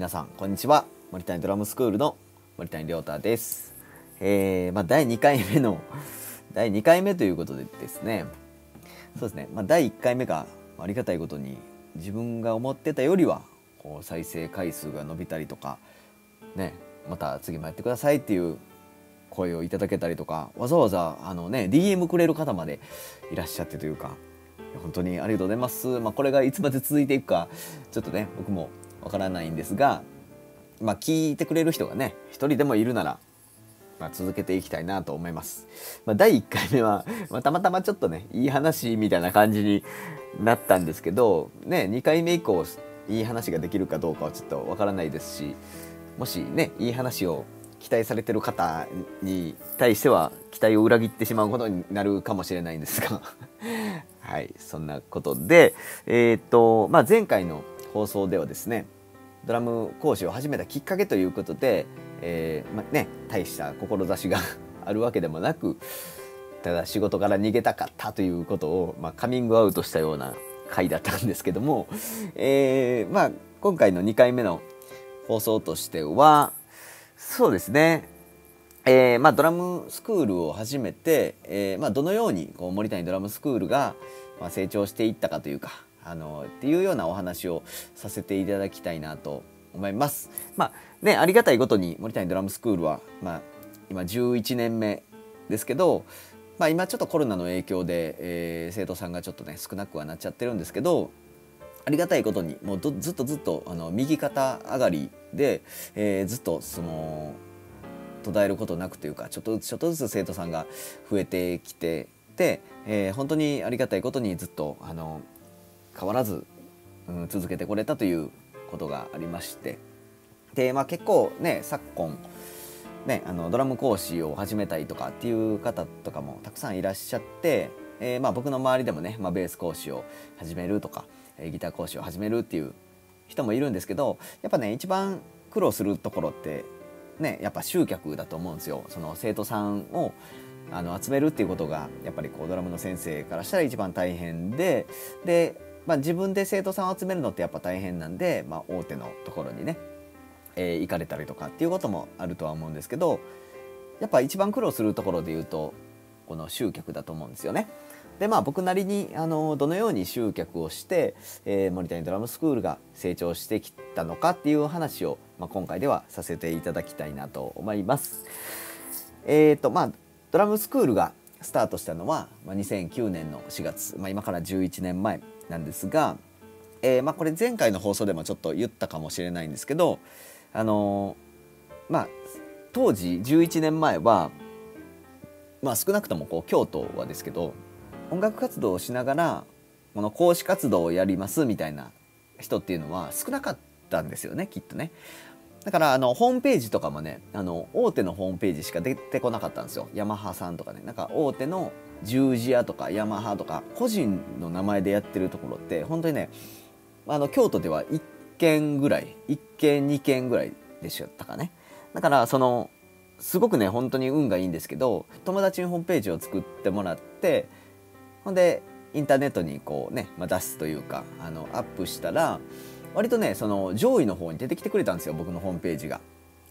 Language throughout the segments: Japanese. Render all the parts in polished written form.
皆さんこんにちは、森谷ドラムスクールの森谷亮太です。第2回目ということでですね、そうですね、第1回目がありがたいことに自分が思ってたよりはこう再生回数が伸びたりとかね、また次もやってくださいっていう声をいただけたりとか、わざわざDM くれる方までいらっしゃってというか、本当にありがとうございます。これがいつまで続いていくかちょっとね僕もわからないんですが、聞いてくれる人がね一人でもいるなら、続けていきたいなと思います。第1回目は、たまたまちょっとねいい話みたいな感じになったんですけどね、2回目以降いい話ができるかどうかはちょっとわからないですし、もしねいい話を期待されてる方に対しては期待を裏切ってしまうことになるかもしれないんですがはい、そんなことで、前回の放送ではですね、ドラム講師を始めたきっかけということで、大した志があるわけでもなく、ただ仕事から逃げたかったということを、カミングアウトしたような回だったんですけども、今回の2回目の放送としてはそうですね、ドラムスクールを始めて、どのようにこう森谷ドラムスクールが成長していったかというか、っていうようなお話をさせていただきたいなと思います。ありがたいことに森谷ドラムスクールは、今11年目ですけど、今ちょっとコロナの影響で、生徒さんがちょっとね少なくはなっちゃってるんですけど、ありがたいことにもうずっと右肩上がりで、ずっとその途絶えることなくというか、ちょっとずつ生徒さんが増えてきてて、本当にありがたいことにずっと変わらず、続けてこれたということがありまして、で、結構ね昨今ねドラム講師を始めたいとかっていう方とかもたくさんいらっしゃって、僕の周りでもね、ベース講師を始めるとかギター講師を始めるっていう人もいるんですけど、やっぱね一番苦労するところってね、やっぱ集客だと思うんですよ。その生徒さんを集めるっていうことがやっぱりこうドラムの先生からしたら一番大変で、自分で生徒さんを集めるのってやっぱ大変なんで、大手のところにね、行かれたりとかっていうこともあるとは思うんですけど、やっぱ一番苦労するところで言うとこの集客だと思うんですよね。で僕なりにどのように集客をして、森谷ドラムスクールが成長してきたのかっていう話を、今回ではさせていただきたいなと思います。ドラムスクールがスタートしたのは、2009年の4月、今から11年前なんですが、これ前回の放送でもちょっと言ったかもしれないんですけど、当時11年前は、少なくともこう京都はですけど、音楽活動をしながらこの講師活動をやりますみたいな人っていうのは少なかったんですよね、きっとね。だからホームページとかもね、大手のホームページしか出てこなかったんですよ。ヤマハさんとかね、なんか大手の十字屋とかヤマハとか個人の名前でやってるところって本当にね、京都では1軒ぐらい、1軒2軒ぐらいでしたかね。だからすごくね本当に運がいいんですけど、友達にホームページを作ってもらって、ほんでインターネットにこうね、出すというかアップしたら割とねその上位の方に出てきてくれたんですよ、僕のホームページが。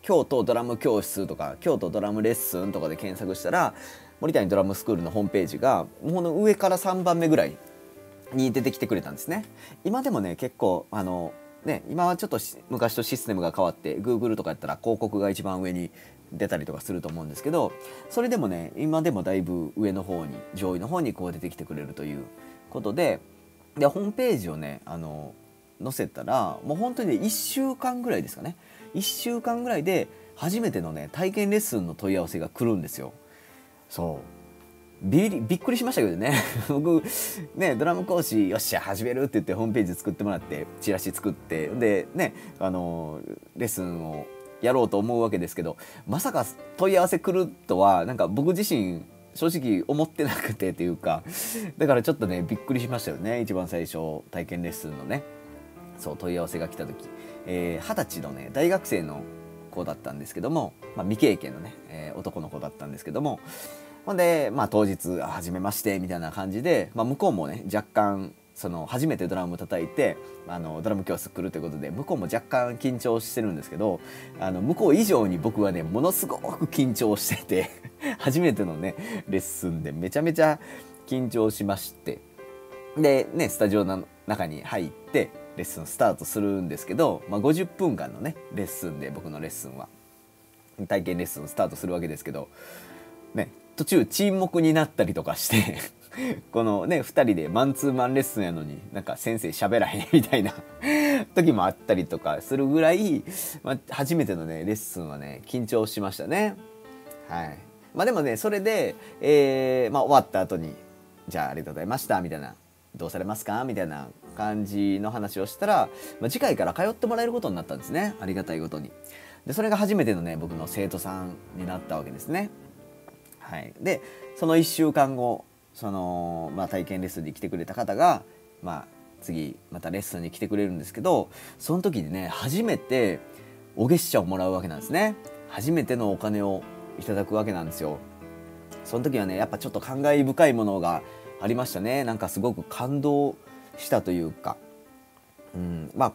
京都ドラム教室とか京都ドラムレッスンとかで検索したら、森谷ドラムスクールのホームページがもうの上から3番目ぐらいに出てきてくれたんですね。今でもね結構今はちょっと昔とシステムが変わって Google とかやったら広告が一番上に出たりとかすると思うんですけど、それでもね今でもだいぶ上の方に、上位の方にこう出てきてくれるということで、ホームページをね載せたらもう本当にね1週間ぐらいですかね、1週間ぐらいで初めてのね体験レッスンの問い合わせが来るんですよ。そうびっくりしましたけどね僕ねドラム講師よっしゃ始めるって言ってホームページ作ってもらって、チラシ作ってでねレッスンをやろうと思うわけですけど、まさか問い合わせ来るとはなんか僕自身正直思ってなくてというか、だからちょっとねびっくりしましたよね。一番最初体験レッスンのねそう問い合わせが来た時、20歳のね大学生の子だったんですけども、未経験のね、男の子だったんですけども、ほんで当日初めましてみたいな感じで、向こうもね若干その初めてドラム叩いてドラム教室来るということで、向こうも若干緊張してるんですけど、向こう以上に僕はねものすごく緊張してて初めてのねレッスンでめちゃめちゃ緊張しまして、でねスタジオの中に入ってレッスンスタートするんですけど、50分間のねレッスンで、僕のレッスンは体験レッスンスタートするわけですけどね、途中沈黙になったりとかしてこのね2人でマンツーマンレッスンやのになんか先生喋らへんみたいな時もあったりとかするぐらい、初めてのねレッスンはね緊張しましたね。はい。でもねそれで、終わった後に「じゃあありがとうございました」みたいな「どうされますか?」みたいな感じの話をしたら、次回から通ってもらえることになったんですね、ありがたいことに。でそれが初めてのね僕の生徒さんになったわけですね。はい、でその1週間後その、体験レッスンに来てくれた方が、次またレッスンに来てくれるんですけど、その時にね初めてお月謝をもらうわけなんですね。初めてのお金をいただくわけなんですよ。その時はねやっぱちょっと感慨深いものがありましたね。なんかすごく感動したというか、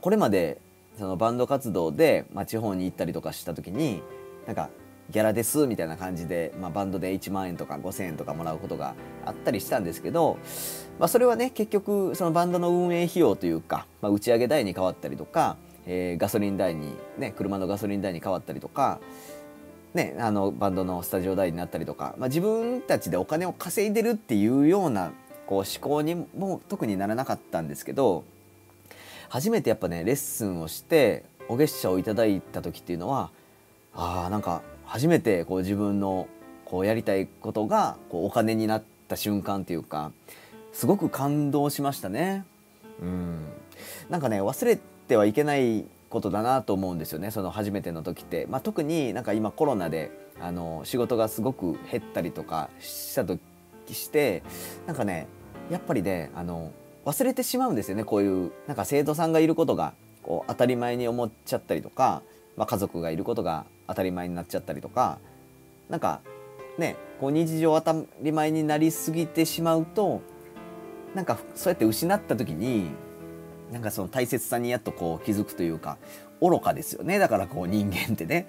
これまでそのバンド活動で、地方に行ったりとかした時になんかギャラですみたいな感じで、バンドで1万円とか 5,000 円とかもらうことがあったりしたんですけど、それはね結局そのバンドの運営費用というか、打ち上げ代に変わったりとか、ガソリン代にね、車のガソリン代に変わったりとか、バンドのスタジオ代になったりとか、自分たちでお金を稼いでるっていうようなこう思考にも特にならなかったんですけど、初めてやっぱねレッスンをしてお月謝をいただいた時っていうのは、なんか初めてこう自分のこうやりたいことがこうお金になった瞬間というか、すごく感動しましたね。なんかね忘れてはいけないことだなと思うんですよね、その初めての時って。特になんか今コロナで仕事がすごく減ったりとかしたときして、なんかねやっぱりね忘れてしまうんですよね、こういうなんか生徒さんがいることがこう当たり前に思っちゃったりとか、家族がいることが当たり前になっちゃったりとか、なんかねこう日常当たり前になりすぎてしまうと、なんかそうやって失った時になんかその大切さにやっとこう気づくというか、愚かですよね。だからこう人間ってね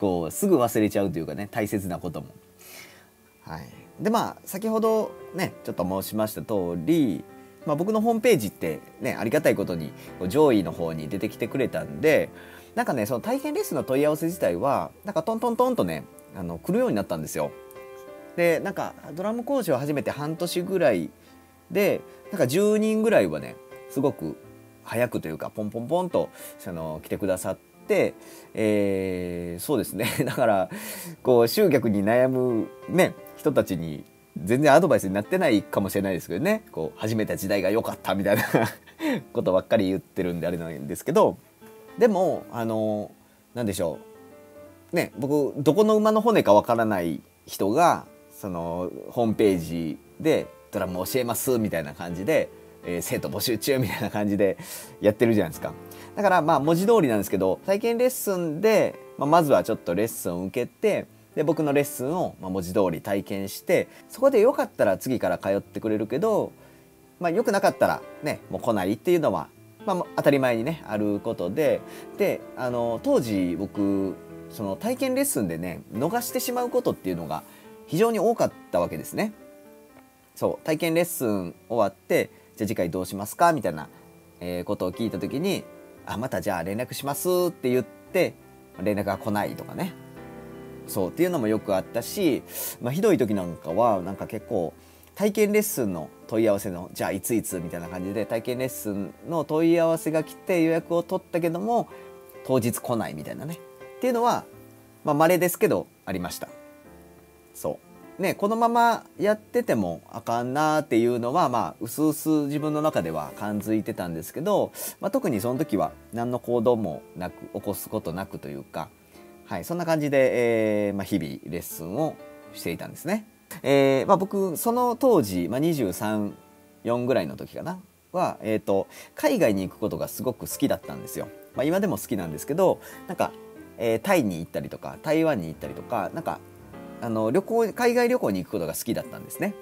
こうすぐ忘れちゃうというかね、大切なことも。はい、で先ほどねちょっと申しました通り、僕のホームページってねありがたいことに上位の方に出てきてくれたんで、なんかねその体験レッスンの問い合わせ自体はなんかトントントンとね来るようになったんですよ。でなんかドラム講師を始めて半年ぐらいで、なんか10人ぐらいはねすごく早くというかポンポンポンと来てくださって、そうですねだからこう集客に悩むね人たちに全然アドバイスになってないかもしれないですけどね、こう始めた時代が良かったみたいなことばっかり言ってるんであれなんですけど、でもなんでしょうね、僕どこの馬の骨かわからない人がそのホームページでドラム教えますみたいな感じで、生徒募集中みたいな感じでやってるじゃないですか。だから文字通りなんですけど、体験レッスンで、まずはちょっとレッスンを受けて、で僕のレッスンを文字通り体験して、そこでよかったら次から通ってくれるけど、よくなかったらねもう来ないっていうのは、当たり前にねあることで、当時僕その体験レッスンでね逃してしまうことっていうのが非常に多かったわけですね。そう体験レッスン終わって「じゃあ次回どうしますか?」みたいなことを聞いた時に「あまたじゃあ連絡します」って言って連絡が来ないとかね。そうっていうのもよくあったし、ひどい時なんかはなんか結構体験レッスンの問い合わせの「じゃあいついつ」みたいな感じで体験レッスンの問い合わせが来て予約を取ったけども当日来ないみたいなねっていうのは、稀ですけどありました。そうねこのままやっててもあかんなっていうのは、うすうす自分の中では感づいてたんですけど、特にその時は何の行動もなく起こすことなくというか。はい、そんな感じで、日々レッスンをしていたんですね。僕その当時、23、24ぐらいの時かなは、海外に行くことがすごく好きだったんですよ。今でも好きなんですけど、なんか、タイに行ったりとか台湾に行ったりとか、なんか海外旅行に行くことが好きだったんですね。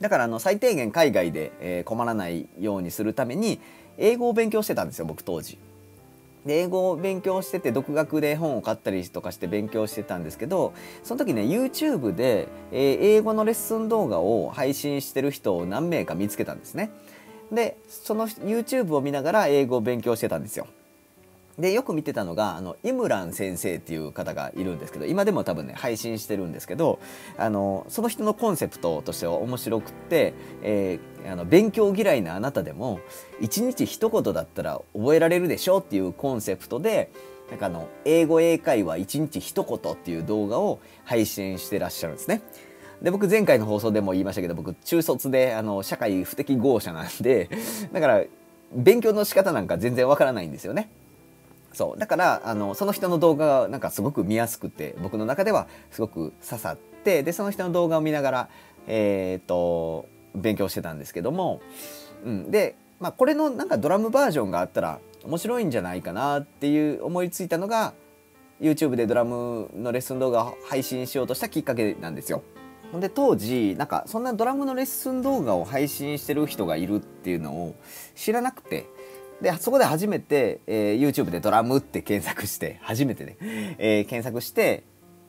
だから最低限海外で、困らないようにするために英語を勉強してたんですよ、僕当時。で英語を勉強してて独学で本を買ったりとかして勉強してたんですけど、その時ね YouTube で、英語のレッスン動画を配信してる人を何名か見つけたんですね。でその YouTube を見ながら英語を勉強してたんですよ。でよく見てたのがイムラン先生っていう方がいるんですけど、今でも多分ね配信してるんですけど、その人のコンセプトとしては面白くって、勉強嫌いなあなたでも一日一言だったら覚えられるでしょっていうコンセプトで、なんか英語英会話一日一言っていう動画を配信してらっしゃるんですね。で僕前回の放送でも言いましたけど、僕中卒で社会不適合者なんで、だから勉強の仕方なんか全然わからないんですよね。そうだからその人の動画がなんかすごく見やすくて、僕の中ではすごく刺さって、でその人の動画を見ながら、勉強してたんですけども、うん、で、まあ、これのなんかドラムバージョンがあったら面白いんじゃないかなっていう思いついたのが YouTube でドラムのレッスン動画を配信しようとしたきっかけなんですよ。で当時なんかそんなドラムのレッスン動画を配信してる人がいるっていうのを知らなくて。でそこで初めて、YouTube でドラムって検索して初めてね、検索して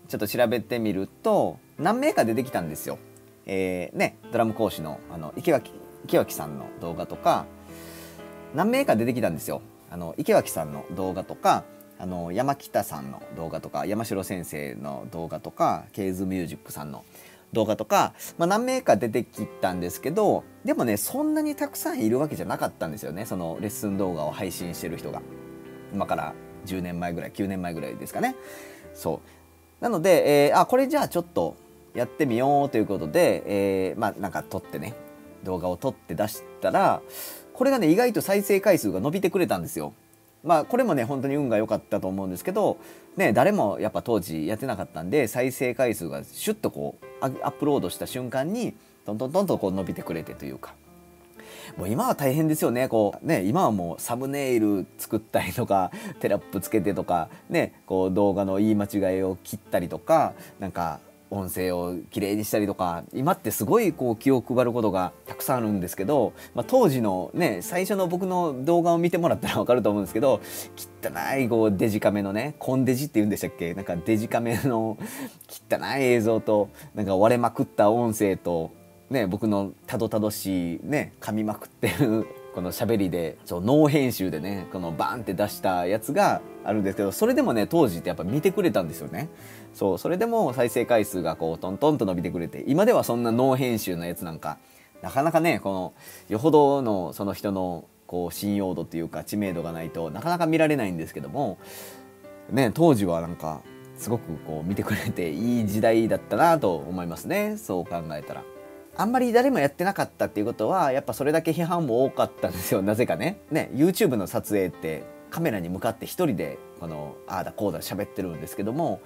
ちょっと調べてみると何名か出てきたんですよ。ね、ドラム講師の池脇さんの動画とか何名か出てきたんですよ。池脇さんの動画とか山北さんの動画とか山城先生の動画とかケイズミュージックさんの動画とか、まあ、何名か出てきたんですけど、でもねそんなにたくさんいるわけじゃなかったんですよね、そのレッスン動画を配信してる人が。今から10年前ぐらい9年前ぐらいですかね。そうなので、これじゃあちょっとやってみようということで、まあなんか撮ってね動画を撮って出したら、これがね意外と再生回数が伸びてくれたんですよ。まあこれもね本当に運が良かったと思うんですけど、ね、誰もやっぱ当時やってなかったんで再生回数がシュッとこうアップロードした瞬間にどんどんどんどんこう伸びてくれてというか、もう今は大変ですよね。こうね今はもうサムネイル作ったりとかテロップつけてとかね、こう動画の言い間違いを切ったりとかなんか音声をきれいにしたりとか、今ってすごいこう気を配ることがたくさんあるんですけど、まあ、当時のね最初の僕の動画を見てもらったら分かると思うんですけど、汚いこうデジカメのねコンデジっていうんでしたっけ、なんかデジカメの汚い映像となんか割れまくった音声と、ね、僕のたどたどしいね噛みまくってるこの喋りで、そうノー編集でねこのバンって出したやつがあるんですけど、それでもね当時ってやっぱ見てくれたんですよね。そうそれでも再生回数がこうトントンと伸びてくれて、今ではそんなノー編集のやつなんかなかなかねこのよほどのその人のこう信用度というか知名度がないとなかなか見られないんですけども、ね、当時はなんかすごくこう見てくれていい時代だったなと思いますね。そう考えたらあんまり誰もやってなかったっていうことはやっぱそれだけ批判も多かったんですよ、なぜかね。YouTube の撮影ってカメラに向かって一人でこのああだこうだ喋ってるんですけども、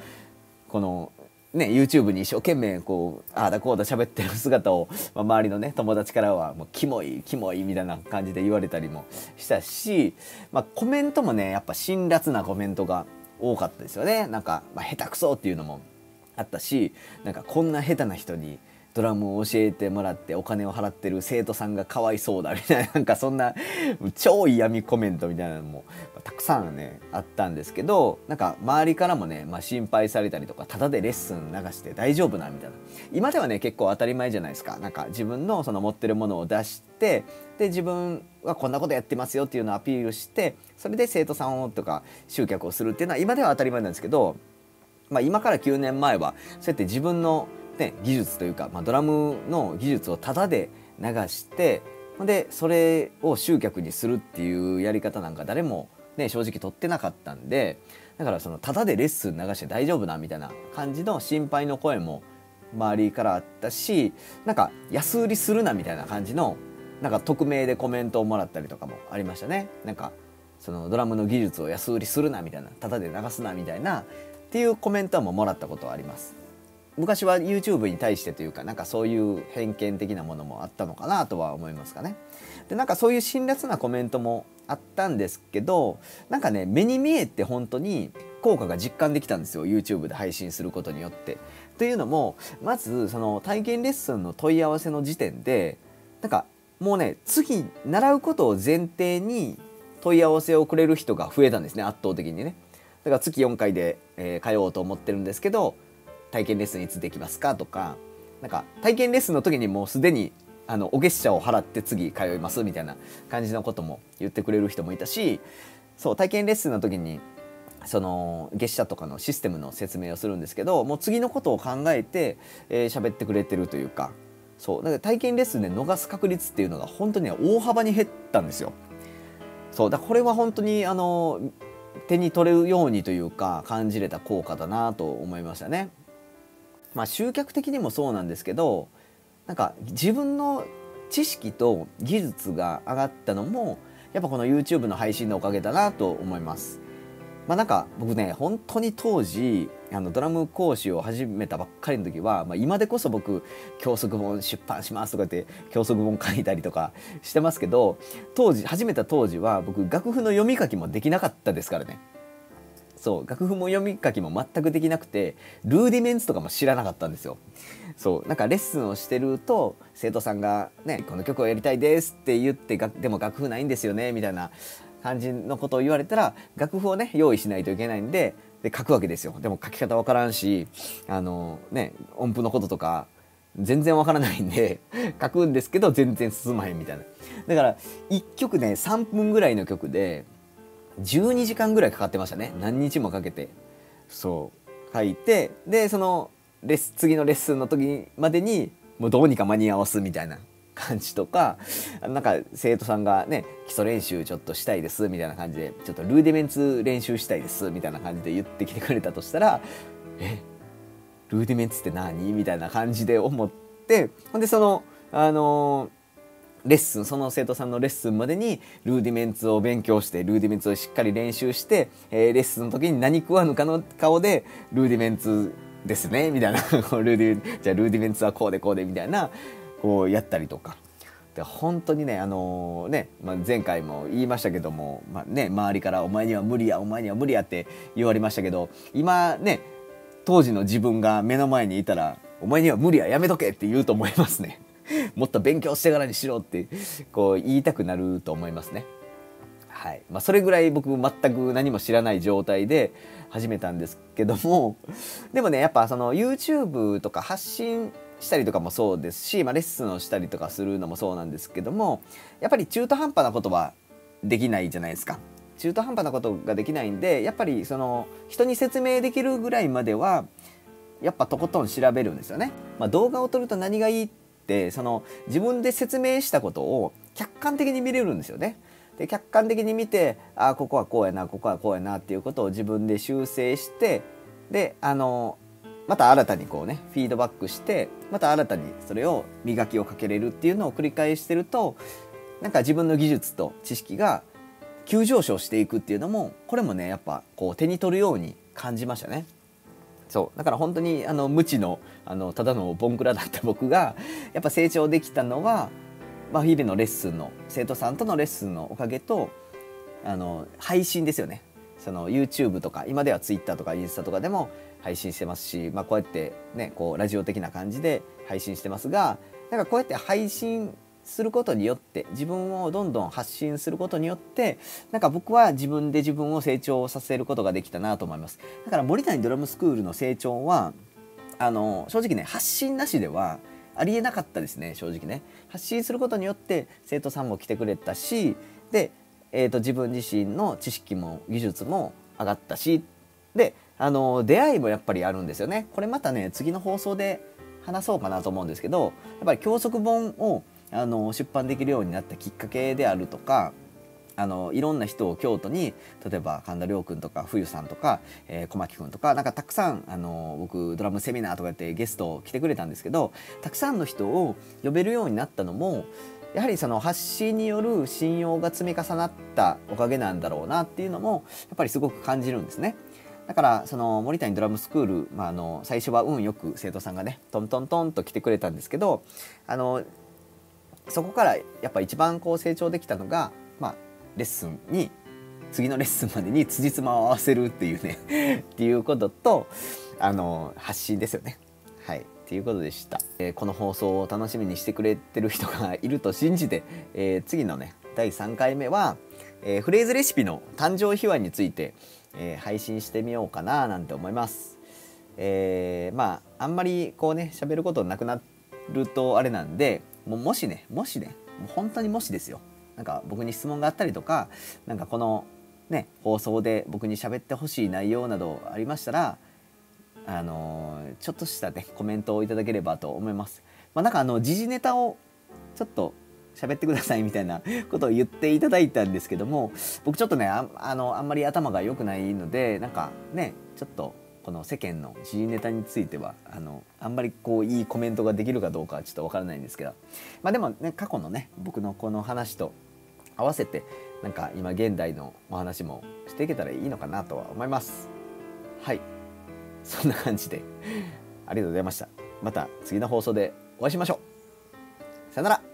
この、ね、YouTube に一生懸命こうああだこうだ喋ってる姿を、まあ、周りのね友達からはもうキモいキモいみたいな感じで言われたりもしたし、まあ、コメントもねやっぱ辛辣なコメントが多かったですよね。なんか、まあ、下手くそっていうのもあったし、なんかこんな下手な人にドラムを教えてもらってお金を払ってる生徒さんがかわいそうだみたいな、なんかそんな超嫌味コメントみたいなのもたくさんねあったんですけど、なんか周りからもね、まあ、心配されたりとか、タダでレッスン流して大丈夫なみたいな。今ではね結構当たり前じゃないですか。なんか自分のその持ってるものを出して、で自分はこんなことやってますよっていうのをアピールして、それで生徒さんをとか集客をするっていうのは今では当たり前なんですけど、まあ、今から9年前はそうやって自分のね、技術というか、まあ、ドラムの技術をタダで流してでそれを集客にするっていうやり方なんか誰も、ね、正直取ってなかったんで、だからそのタダでレッスン流して大丈夫なみたいな感じの心配の声も周りからあったし、なんか安売りするなみたいな感じのなんか匿名でコメントをもらったりとかもありましたね。なんかそのドラムの技術を安売りするなみたいな、タダで流すなみたいなっていうコメントももらったことはあります。昔は YouTube に対してというか、なんかそういう偏見的なものもあったのかなとは思いますかね。でなんかそういう辛辣なコメントもあったんですけど、なんかね目に見えて本当に効果が実感できたんですよ、 YouTube で配信することによって。というのも、まずその体験レッスンの問い合わせの時点でなんかもうね、次習うことを前提に問い合わせをくれる人が増えたんですね、圧倒的にね。だから月4回で、通おうと思ってるんですけど、体験レッスンいつできますかとか、なんか体験レッスンの時にもうすでにお月謝を払って次通いますみたいな感じのことも言ってくれる人もいたし、そう体験レッスンの時にその月謝とかのシステムの説明をするんですけど、もう次のことを考えて喋ってくれてるというか、そうだから体験レッスンで逃す確率っていうのが本当に大幅に減ったんですよ。そうだからこれは本当に手に取れるようにというか感じれた効果だなと思いましたね。まあ集客的にもそうなんですけど、なんか自分の知識と技術が上がったのもやっぱこの YouTube の配信のおかげだなと思います。まあなんか僕ね、本当に当時ドラム講師を始めたばっかりの時は、まあ、今でこそ僕教則本出版しますとかって教則本書いたりとかしてますけど、当時始めた当時は僕楽譜の読み書きもできなかったですからね。そう楽譜も読み書きも全くできなくて、ルーディメンツとかも知らなかったんですよ。そうなんかレッスンをしてると生徒さんが、ね「この曲をやりたいです」って言って「でも楽譜ないんですよね」みたいな感じのことを言われたら、楽譜をね用意しないといけないんで、書くわけですよ。でも書き方わからんし音符のこととか全然わからないんで書くんですけど全然進まへんみたいな。だから1曲ね3分ぐらいの曲で12時間ぐらいかかってましたね。何日もかけてそう書いて、でその次のレッスンの時までにもうどうにか間に合わすみたいな感じとか、なんか生徒さんがね基礎練習ちょっとしたいですみたいな感じで、ちょっとルーディメンツ練習したいですみたいな感じで言ってきてくれたとしたら、えルーディメンツって何みたいな感じで思って、ほんでそのレッスン、その生徒さんのレッスンまでにルーディメンツを勉強して、ルーディメンツをしっかり練習して、レッスンの時に何食わぬかの顔でルーディメンツですねみたいなじゃあルーディメンツはこうでこうでみたいなこうやったりとかで、本当にね前回も言いましたけども、まあね、周りから「お前には無理やお前には無理や」って言われましたけど、今ね当時の自分が目の前にいたら「お前には無理ややめとけ」って言うと思いますね。もっと勉強してからにしろってこう言いたくなると思いますね。はいまあ、それぐらい僕全く何も知らない状態で始めたんですけども、でもねやっぱその YouTube とか発信したりとかもそうですし、まあ、レッスンをしたりとかするのもそうなんですけども、やっぱり中途半端なことはできないじゃないですか。中途半端なことができないんで、やっぱりその人に説明できるぐらいまではやっぱとことん調べるんですよね。まあ、動画を撮ると何がいいってその自分で説明したことを客観的に見れるんですよね。で客観的に見て、あここはこうやなここはこうやなっていうことを自分で修正して、でまた新たにこうねフィードバックして、また新たにそれを磨きをかけれるっていうのを繰り返してると、なんか自分の技術と知識が急上昇していくっていうのも、これもねやっぱこう手に取るように感じましたね。そうだから本当に無知のただのボンクラだった僕がやっぱ成長できたのは、まあ、日々のレッスンの生徒さんとのレッスンのおかげと配信ですよね。その YouTube とか今では Twitter とかインスタとかでも配信してますし、まあ、こうやって、ね、こうラジオ的な感じで配信してますが、なんかこうやって配信することによって、自分をどんどん発信することによって、なんか僕は自分で自分を成長させることができたなと思います。だから森谷ドラムスクールの成長は正直ね発信なしではありえなかったですね。正直ね発信することによって生徒さんも来てくれたし、で、自分自身の知識も技術も上がったし、で出会いもやっぱりあるんですよね。これまたね次の放送で話そうかなと思うんですけど、やっぱり教則本を出版できるようになったきっかけであるとか、いろんな人を京都に例えば神田亮君とか冬さんとか、小牧君とかなんかたくさん僕ドラムセミナーとかやってゲスト来てくれたんですけど、たくさんの人を呼べるようになったのもやはりその発信による信用が積み重なったおかげなんだろうなっていうのもやっぱりすごく感じるんですね。だからその森谷ドラムスクール、まあ、最初は運よく生徒さんがねトントントンと来てくれたんですけど、そこからやっぱ一番こう成長できたのが、まあ、レッスンに次のレッスンまでに辻褄を合わせるっていうねっていうことと発信ですよね。はいということでした。この放送を楽しみにしてくれてる人がいると信じて、次のね第3回目は、フレーズレシピの誕生秘話について、配信してみようかななんて思います。まああんまりこうね喋ることなくなるとあれなんで、もしねもう本当にもしですよ、なんか僕に質問があったりとか、なんかこのね放送で僕に喋ってほしい内容などありましたら、ちょっとしたねコメントをいただければと思います。まあなんか時事ネタをちょっと喋ってくださいみたいなことを言っていただいたんですけども、僕ちょっとね あんまり頭が良くないので、なんかねちょっとこの世間の時事ネタについてはあんまりこういいコメントができるかどうかはちょっとわからないんですけど、まあでもね過去のね僕のこの話と合わせてなんか今現代のお話もしていけたらいいのかなとは思います。はい、そんな感じでありがとうございました。また次の放送でお会いしましょう。さよなら。